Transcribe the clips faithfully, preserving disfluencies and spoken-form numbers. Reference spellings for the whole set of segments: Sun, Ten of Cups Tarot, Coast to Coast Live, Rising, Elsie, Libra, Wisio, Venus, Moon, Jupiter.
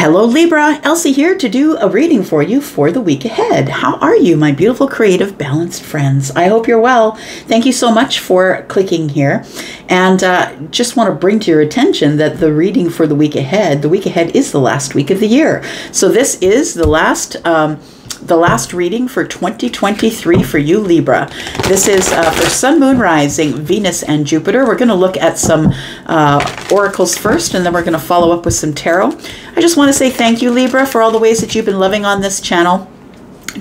Hello Libra, Elsie here to do a reading for you for the week ahead. How are you, my beautiful, creative, balanced friends? I hope you're well. Thank you so much for clicking here. And uh, just want to bring to your attention that the reading for the week ahead, the week ahead is the last week of the year. So this is the last um, the last reading for twenty twenty-three for you, Libra. This is uh, for Sun, Moon, Rising, Venus, and Jupiter. We're going to look at some uh, oracles first, and then we're going to follow up with some tarot. I just want to say thank you, Libra, for all the ways that you've been loving on this channel.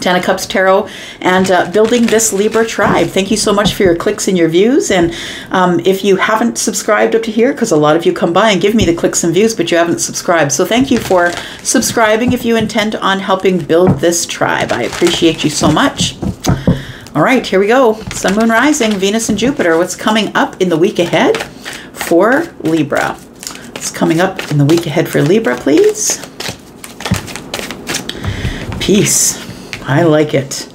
Ten of Cups Tarot, and uh, building this Libra tribe. Thank you so much for your clicks and your views. And um, if you haven't subscribed up to here, because a lot of you come by and give me the clicks and views, but you haven't subscribed. So thank you for subscribing if you intend on helping build this tribe. I appreciate you so much. All right, here we go. Sun, Moon, Rising, Venus, and Jupiter. What's coming up in the week ahead for Libra? What's coming up in the week ahead for Libra, please? Peace. I like it.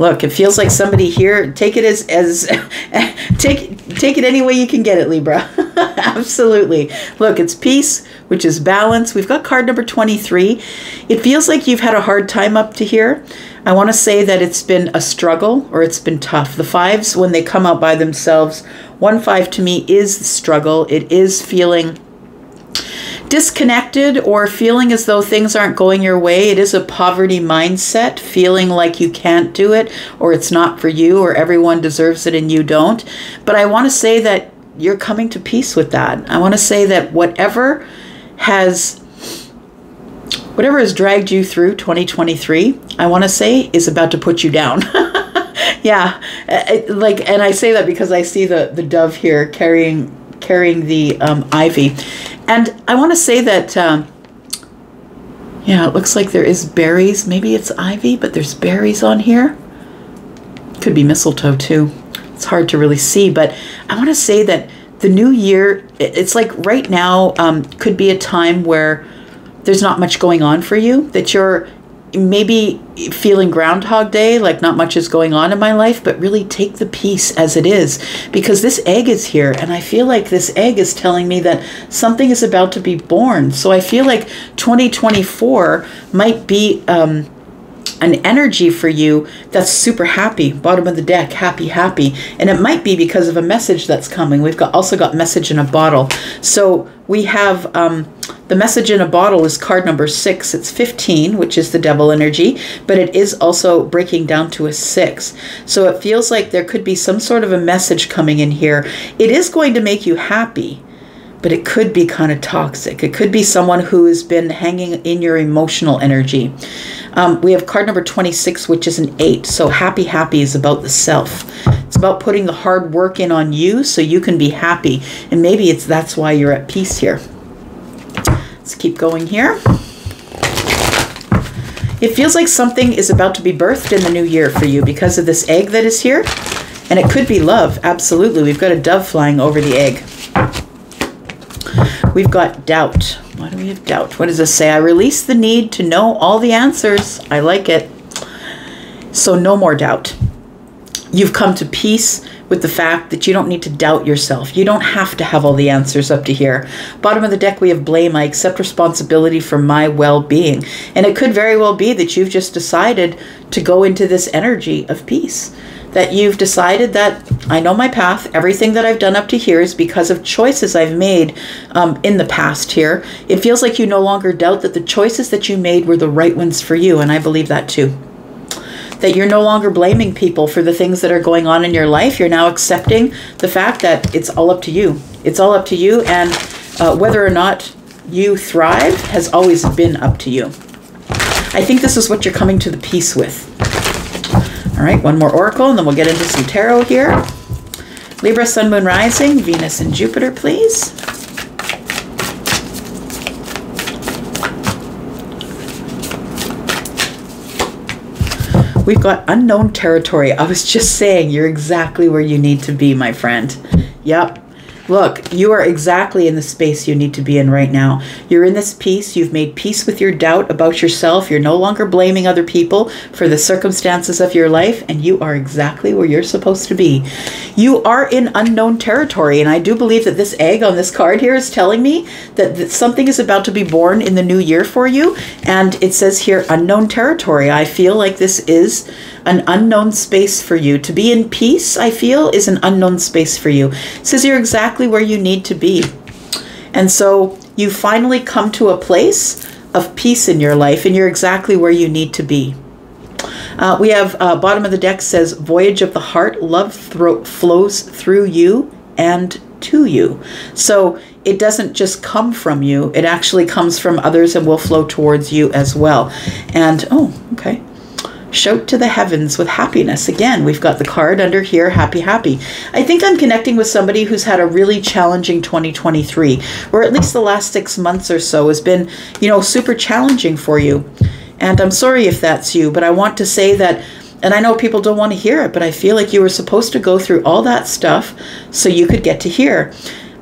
Look, it feels like somebody here, take it as, as take, take it any way you can get it, Libra. Absolutely. Look, it's peace, which is balance. We've got card number twenty-three. It feels like you've had a hard time up to here. I want to say that it's been a struggle, or it's been tough. The fives, when they come out by themselves, one five to me is the struggle. It is feeling disconnected, or feeling as though things aren't going your way. It is a poverty mindset, feeling like you can't do it, or it's not for you, or everyone deserves it and you don't. But I want to say that you're coming to peace with that. I want to say that whatever has whatever has dragged you through twenty twenty-three, I want to say, is about to put you down. Yeah, it, like, and I say that because I see the the dove here carrying carrying the um, ivy. And I want to say that, um, yeah, it looks like there is berries. Maybe it's ivy, but there's berries on here. Could be mistletoe too. It's hard to really see, but I want to say that the new year, it's like right now um, could be a time where there's not much going on for you, that you're maybe feeling Groundhog Day, like not much is going on in my life, but really take the peace as it is, because this egg is here, and I feel like this egg is telling me that something is about to be born. So I feel like twenty twenty-four might be um, an energy for you that's super happy, bottom of the deck, happy, happy. And it might be because of a message that's coming. We've got also got message in a bottle. So we have um, the message in a bottle is card number six. It's fifteen, which is the devil energy, but it is also breaking down to a six. So it feels like there could be some sort of a message coming in here. It is going to make you happy, but it could be kind of toxic. It could be someone who has been hanging in your emotional energy. Um, we have card number twenty-six, which is an eight. So happy, happy is about the self. It's about putting the hard work in on you so you can be happy. And maybe it's that's why you're at peace here. Let's keep going here. It feels like something is about to be birthed in the new year for you because of this egg that is here. And it could be love. Absolutely. We've got a dove flying over the egg. We've got doubt. Why do we have doubt? What does this say? I release the need to know all the answers. I like it. So no more doubt. You've come to peace with the fact that you don't need to doubt yourself. You don't have to have all the answers up to here. Bottom of the deck, we have blame. I accept responsibility for my well-being. And it could very well be that you've just decided to go into this energy of peace. That you've decided that I know my path. Everything that I've done up to here is because of choices I've made um, in the past here. It feels like you no longer doubt that the choices that you made were the right ones for you. And I believe that too. That you're no longer blaming people for the things that are going on in your life. You're now accepting the fact that it's all up to you. It's all up to you. And uh, whether or not you thrive has always been up to you. I think this is what you're coming to the peace with. All right, one more oracle, and then we'll get into some tarot here. Libra, Sun, Moon, Rising, Venus, and Jupiter, please. We've got unknown territory. I was just saying, you're exactly where you need to be, my friend. Yep. Look, you are exactly in the space you need to be in right now. You're in this peace. You've made peace with your doubt about yourself. You're no longer blaming other people for the circumstances of your life, and you are exactly where you're supposed to be. You are in unknown territory, and I do believe that this egg on this card here is telling me that, that something is about to be born in the new year for you, and it says here, unknown territory. I feel like this is an unknown space for you. To be in peace, I feel, is an unknown space for you. It says you're exactly where you need to be. And so you finally come to a place of peace in your life, and you're exactly where you need to be. Uh, we have uh, bottom of the deck says, voyage of the heart, love throat flows through you and to you. So it doesn't just come from you, it actually comes from others and will flow towards you as well. And oh, okay. Shout to the heavens with happiness. Again, we've got the card under here, happy, happy. I think I'm connecting with somebody who's had a really challenging twenty twenty-three, or at least the last six months or so has been, you know, super challenging for you. And I'm sorry if that's you, but I want to say that, and I know people don't want to hear it, but I feel like you were supposed to go through all that stuff so you could get to here.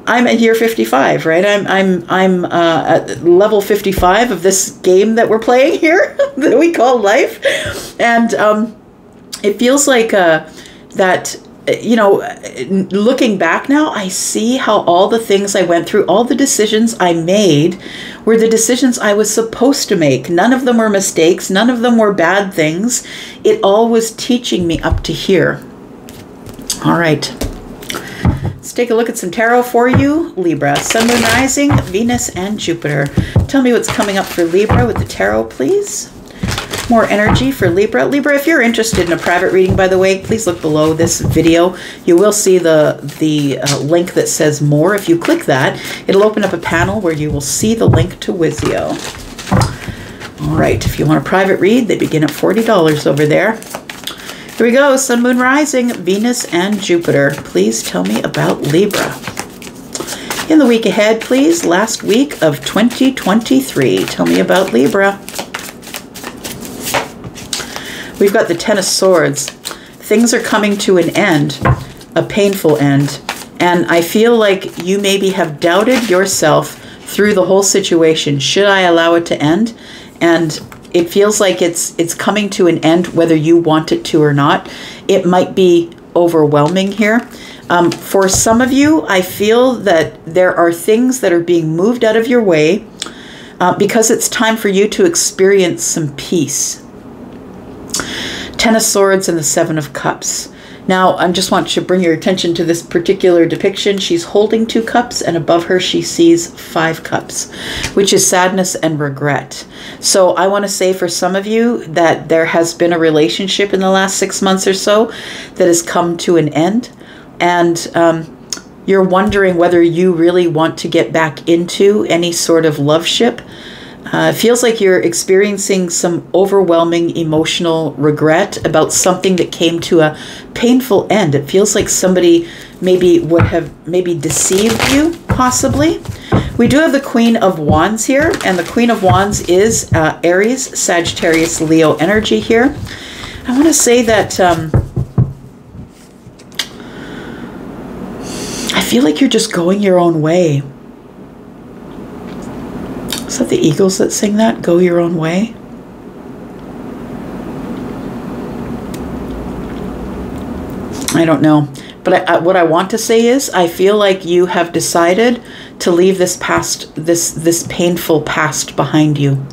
I'm at year fifty-five, right? I'm I'm I'm uh, at level fifty-five of this game that we're playing here that we call life, and um, it feels like uh, that. You know, looking back now, I see how all the things I went through, all the decisions I made were the decisions I was supposed to make. None of them were mistakes. None of them were bad things. It all was teaching me up to here. All right. Let's take a look at some tarot for you, Libra. Sun, Moon, Rising, Venus, and Jupiter. Tell me what's coming up for Libra with the tarot, please. More energy for Libra. Libra, if you're interested in a private reading, by the way, please look below this video. You will see the, the uh, link that says more. If you click that, it'll open up a panel where you will see the link to Wisio. All right, if you want a private read, they begin at forty dollars over there. Here we go, Sun, Moon, Rising, Venus, and Jupiter. Please tell me about Libra. In the week ahead, please, last week of twenty twenty-three. Tell me about Libra. We've got the Ten of Swords. Things are coming to an end, a painful end. And I feel like you maybe have doubted yourself through the whole situation. Should I allow it to end? And it feels like it's it's coming to an end whether you want it to or not. It might be overwhelming here. Um, for some of you, I feel that there are things that are being moved out of your way uh, because it's time for you to experience some peace. Ten of Swords and the Seven of Cups. Now, I just want you to bring your attention to this particular depiction. She's holding two cups, and above her she sees five cups, which is sadness and regret. So I want to say for some of you that there has been a relationship in the last six months or so that has come to an end, and um, you're wondering whether you really want to get back into any sort of love ship. Uh, it feels like you're experiencing some overwhelming emotional regret about something that came to a painful end. It feels like somebody maybe would have maybe deceived you, possibly. We do have the Queen of Wands here, and the Queen of Wands is uh, Aries, Sagittarius, Leo energy here. I want to say that um, I feel like you're just going your own way. Is that the Eagles that sing that? Go your own way. I don't know. But I, I, what I want to say is I feel like you have decided to leave this past, this this painful past behind you.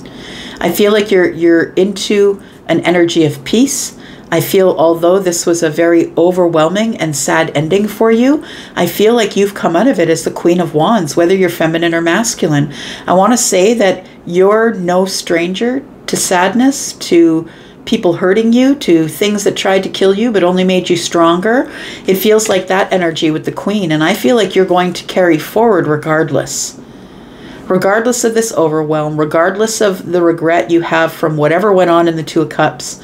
I feel like you're you're into an energy of peace. I feel although this was a very overwhelming and sad ending for you, I feel like you've come out of it as the Queen of Wands, whether you're feminine or masculine. I want to say that you're no stranger to sadness, to people hurting you, to things that tried to kill you but only made you stronger. It feels like that energy with the Queen, and I feel like you're going to carry forward regardless. Regardless of this overwhelm, regardless of the regret you have from whatever went on in the Two of Cups,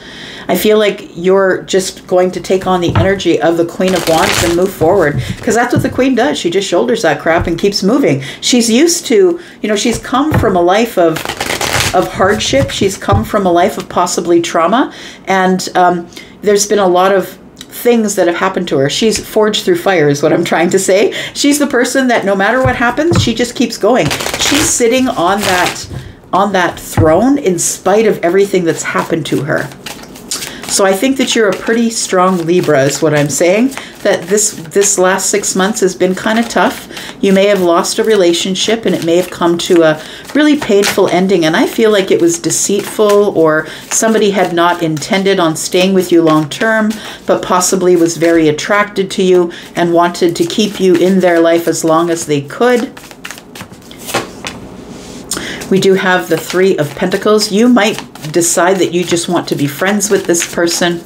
I feel like you're just going to take on the energy of the Queen of Wands and move forward, because that's what the Queen does. She just shoulders that crap and keeps moving. She's used to, you know, she's come from a life of of hardship. She's come from a life of possibly trauma, and um, there's been a lot of things that have happened to her. She's forged through fire is what I'm trying to say. She's the person that no matter what happens, she just keeps going. She's sitting on that, on that throne in spite of everything that's happened to her. So I think that you're a pretty strong Libra is what I'm saying, that this, this last six months has been kind of tough. You may have lost a relationship and it may have come to a really painful ending. And I feel like it was deceitful or somebody had not intended on staying with you long term, but possibly was very attracted to you and wanted to keep you in their life as long as they could. We do have the Three of Pentacles. You might decide that you just want to be friends with this person.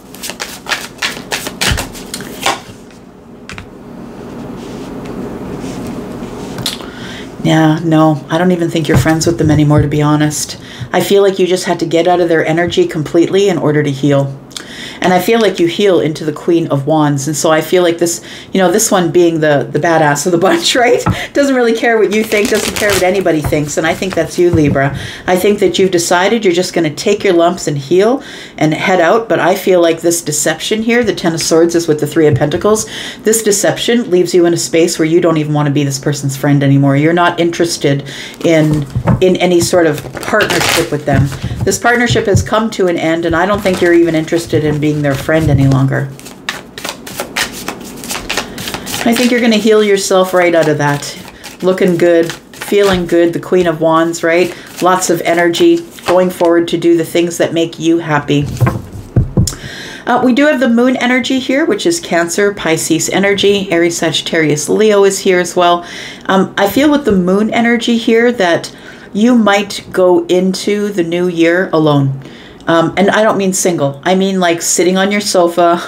Yeah, no, I don't even think you're friends with them anymore, to be honest. I feel like you just had to get out of their energy completely in order to heal. And I feel like you heal into the Queen of Wands. And so I feel like this, you know, this one being the, the badass of the bunch, right? Doesn't really care what you think, doesn't care what anybody thinks. And I think that's you, Libra. I think that you've decided you're just going to take your lumps and heal and head out. But I feel like this deception here, the Ten of Swords is with the Three of Pentacles. This deception leaves you in a space where you don't even want to be this person's friend anymore. You're not interested in, in any sort of partnership with them. This partnership has come to an end, and I don't think you're even interested in being their friend any longer. I think you're going to heal yourself right out of that. Looking good, feeling good, the Queen of Wands, right? Lots of energy, going forward to do the things that make you happy. Uh, we do have the moon energy here, which is Cancer, Pisces energy. Aries, Sagittarius, Leo is here as well. Um, I feel with the moon energy here that you might go into the new year alone. Um, and I don't mean single. I mean like sitting on your sofa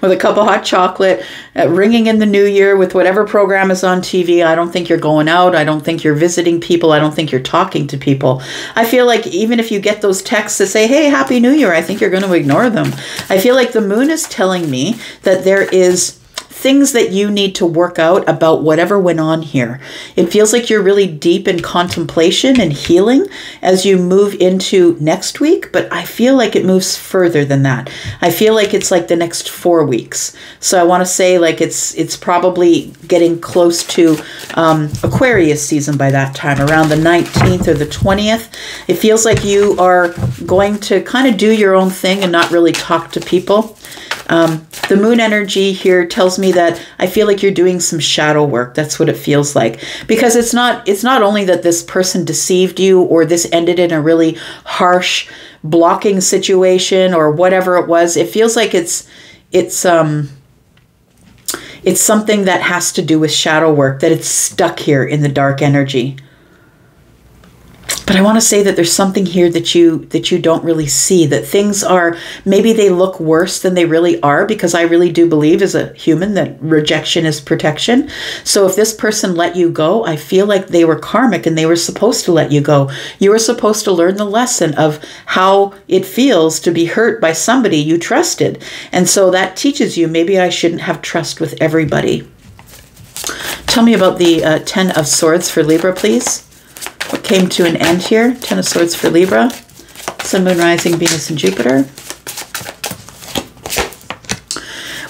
with a cup of hot chocolate, uh, ringing in the new year with whatever program is on T V. I don't think you're going out. I don't think you're visiting people. I don't think you're talking to people. I feel like even if you get those texts to say, hey, Happy New Year, I think you're going to ignore them. I feel like the moon is telling me that there is things that you need to work out about whatever went on here. It feels like you're really deep in contemplation and healing as you move into next week, but I feel like it moves further than that. I feel like it's like the next four weeks. So I want to say like it's it's probably getting close to um, Aquarius season by that time, around the nineteenth or the twentieth. It feels like you are going to kind of do your own thing and not really talk to people. Um, the moon energy here tells me that I feel like you're doing some shadow work. That's what it feels like, because it's not, it's not only that this person deceived you or this ended in a really harsh blocking situation or whatever it was. It feels like it's, it's, um, it's something that has to do with shadow work, that it's stuck here in the dark energy. But I want to say that there's something here that you that you don't really see, that things are, maybe they look worse than they really are, because I really do believe as a human that rejection is protection. So if this person let you go, I feel like they were karmic and they were supposed to let you go. You were supposed to learn the lesson of how it feels to be hurt by somebody you trusted. And so that teaches you, maybe I shouldn't have trust with everybody. Tell me about the uh, Ten of Swords for Libra, please. What came to an end here? Ten of Swords for Libra. Sun, Moon, Rising, Venus, and Jupiter.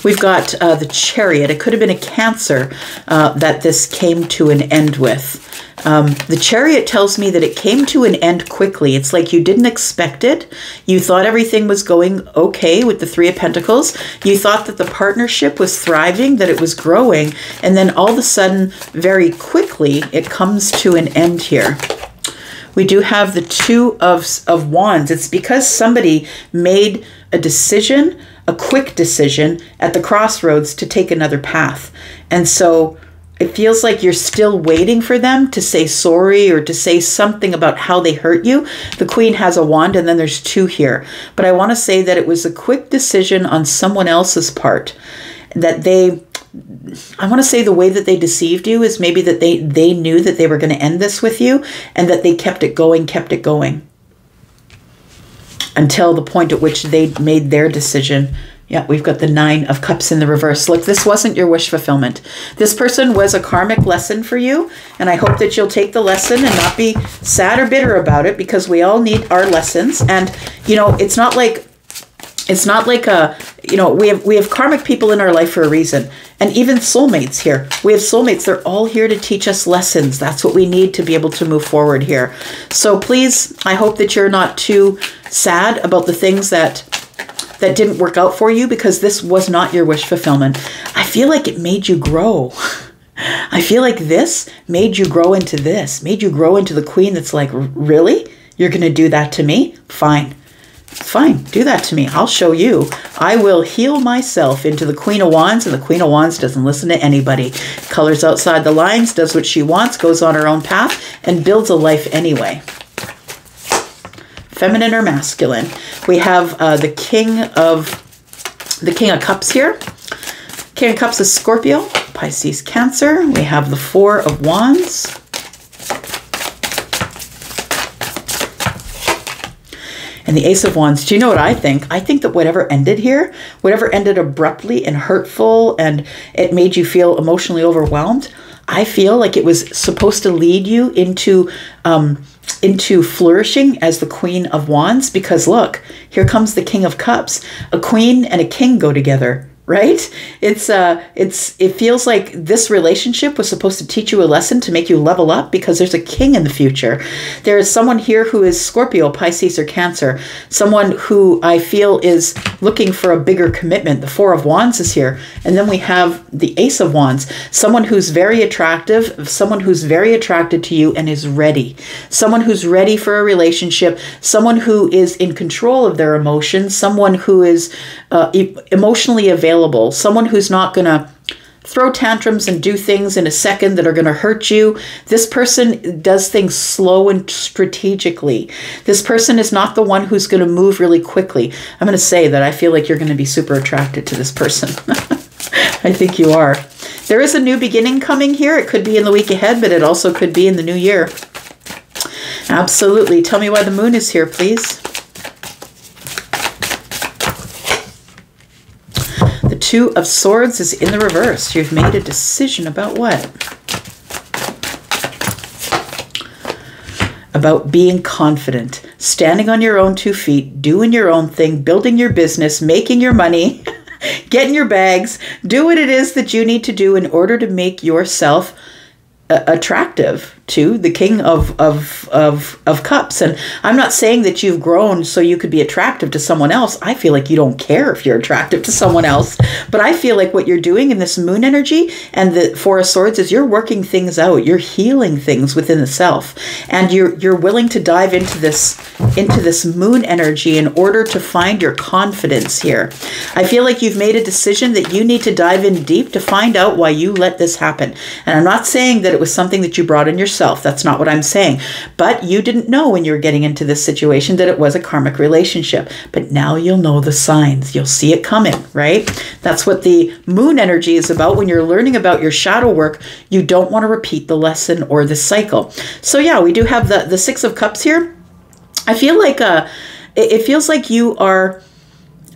We've got uh, the Chariot. It could have been a Cancer uh, that this came to an end with. Um, the Chariot tells me that it came to an end quickly. It's like you didn't expect it. You thought everything was going okay with the Three of Pentacles. You thought that the partnership was thriving, that it was growing. And then all of a sudden, very quickly, it comes to an end here. We do have the Two of, of Wands. It's because somebody made a decision, a quick decision at the crossroads to take another path. And so it feels like you're still waiting for them to say sorry or to say something about how they hurt you. The Queen has a wand and then there's two here. But I want to say that it was a quick decision on someone else's part, that they, I want to say the way that they deceived you is maybe that they, they knew that they were going to end this with you and that they kept it going, kept it going until the point at which they made their decision. Yeah, we've got the Nine of Cups in the reverse. Look, this wasn't your wish fulfillment. This person was a karmic lesson for you, and I hope that you'll take the lesson and not be sad or bitter about it, because we all need our lessons. And, you know, it's not like It's not like a, you know, we have we have karmic people in our life for a reason. And even soulmates here. We have soulmates. They're all here to teach us lessons. That's what we need to be able to move forward here. So please, I hope that you're not too sad about the things that that didn't work out for you, because this was not your wish fulfillment. I feel like it made you grow. I feel like this made you grow into this, made you grow into the queen that's like, really? You're going to do that to me? Fine. Fine, do that to me. I'll show you. I will heal myself into the Queen of Wands, and the Queen of Wands doesn't listen to anybody. Colors outside the lines, does what she wants, goes on her own path, and builds a life anyway. Feminine or masculine? We have uh, the King of the King of Cups here. King of Cups is Scorpio, Pisces, Cancer. We have the Four of Wands. And the Ace of Wands. Do you know what I think? I think that whatever ended here, whatever ended abruptly and hurtful, and it made you feel emotionally overwhelmed, I feel like it was supposed to lead you into um, into flourishing as the Queen of Wands. Because look, here comes the King of Cups. A queen and a king go together, right? It's uh, it's it feels like this relationship was supposed to teach you a lesson to make you level up, because there's a king in the future. There is someone here who is Scorpio, Pisces, or Cancer. Someone who I feel is looking for a bigger commitment. The Four of Wands is here. And then we have the Ace of Wands. Someone who's very attractive, someone who's very attracted to you and is ready. Someone who's ready for a relationship, someone who is in control of their emotions, someone who is uh, e- emotionally available. Someone who's not going to throw tantrums and do things in a second that are going to hurt you. This person does things slow and strategically. This person is not the one who's going to move really quickly. I'm going to say that I feel like you're going to be super attracted to this person. I think you are. There is a new beginning coming here. It could be in the week ahead, but it also could be in the new year. Absolutely. Tell me why the moon is here, please. Two of Swords is in the reverse. You've made a decision about what? About being confident, standing on your own two feet, doing your own thing, building your business, making your money, getting your bags, do what it is that you need to do in order to make yourself Uh, attractive to the King of, of, of, of Cups. And I'm not saying that you've grown so you could be attractive to someone else. I feel like you don't care if you're attractive to someone else. But I feel like what you're doing in this moon energy and the Four of Swords is you're working things out. You're healing things within the self. And you're, you're willing to dive into this, into this moon energy in order to find your confidence here. I feel like you've made a decision that you need to dive in deep to find out why you let this happen. And I'm not saying that it was something that you brought in yourself. That's not what I'm saying. But you didn't know when you were getting into this situation that it was a karmic relationship. But now you'll know the signs. You'll see it coming, right? That's what the moon energy is about. When you're learning about your shadow work, you don't want to repeat the lesson or the cycle. So yeah, we do have the, the Six of Cups here. I feel like uh, it, it feels like you are...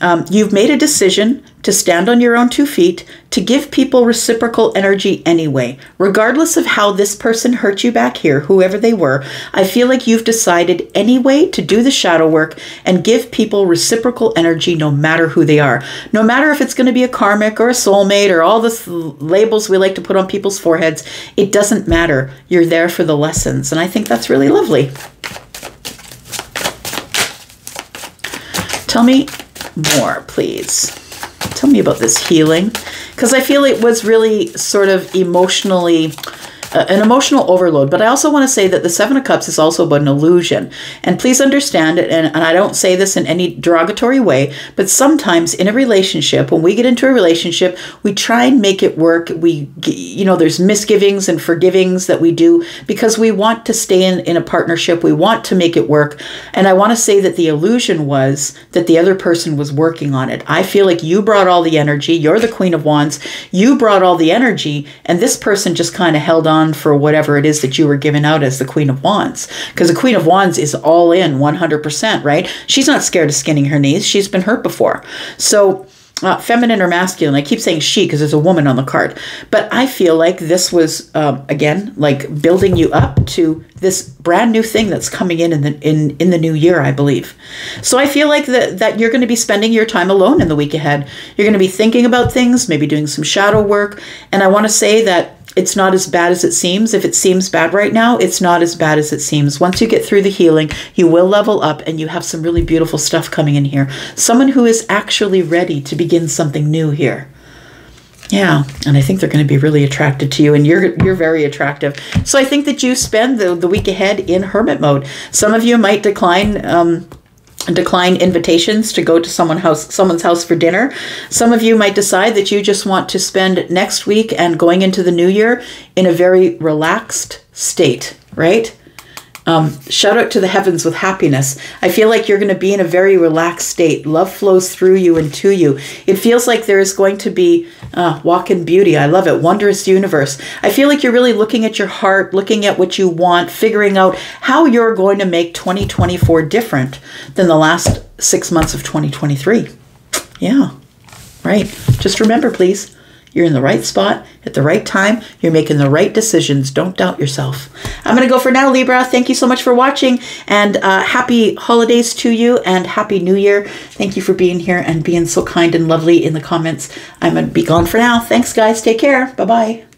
Um, you've made a decision to stand on your own two feet, to give people reciprocal energy anyway. Regardless of how this person hurt you back here, whoever they were, I feel like you've decided anyway to do the shadow work and give people reciprocal energy no matter who they are. No matter if it's going to be a karmic or a soulmate or all the labels we like to put on people's foreheads, it doesn't matter. You're there for the lessons. And I think that's really lovely. Tell me more, please. Tell me about this healing, because I feel it was really sort of emotionally uh, an emotional overload. But I also want to say that the Seven of Cups is also about an illusion, and please understand it, and, and I don't say this in any derogatory way, but sometimes in a relationship, when we get into a relationship, we try and make it work. We, you know, there's misgivings and forgivings that we do because we want to stay in, in a partnership. We want to make it work. And I want to say that the illusion was that the other person was working on it. I feel like you brought all the energy. You're the Queen of Wands. You brought all the energy, and this person just kind of held on for whatever it is that you were given out as the Queen of Wands. Because the Queen of Wands is all in one hundred percent, right? She's not scared of skinning her knees. She's been hurt before. So uh, feminine or masculine. I keep saying she because there's a woman on the card. But I feel like this was, um, again, like building you up to this brand new thing that's coming in in the, in, in the new year, I believe. So I feel like the, that you're going to be spending your time alone in the week ahead. You're going to be thinking about things, maybe doing some shadow work. And I want to say that it's not as bad as it seems. If it seems bad right now, it's not as bad as it seems. Once you get through the healing, you will level up and you have some really beautiful stuff coming in here. Someone who is actually ready to begin something new here. Yeah, and I think they're going to be really attracted to you, and you're you're very attractive. So I think that you spend the, the week ahead in hermit mode. Some of you might decline... Um, decline invitations to go to someone house, someone's house for dinner. Some of you might decide that you just want to spend next week and going into the new year in a very relaxed state, right? Um, shout out to the heavens with happiness. I feel like you're going to be in a very relaxed state. Love flows through you and to you. It feels like there is going to be uh, walk in beauty. I love it. Wondrous universe. I feel like you're really looking at your heart, looking at what you want, figuring out how you're going to make twenty twenty-four different than the last six months of twenty twenty-three. Yeah, right. Just remember, please. You're in the right spot at the right time. You're making the right decisions. Don't doubt yourself. I'm going to go for now, Libra. Thank you so much for watching, and uh, happy holidays to you and happy new year. Thank you for being here and being so kind and lovely in the comments. I'm going to be gone for now. Thanks, guys. Take care. Bye-bye.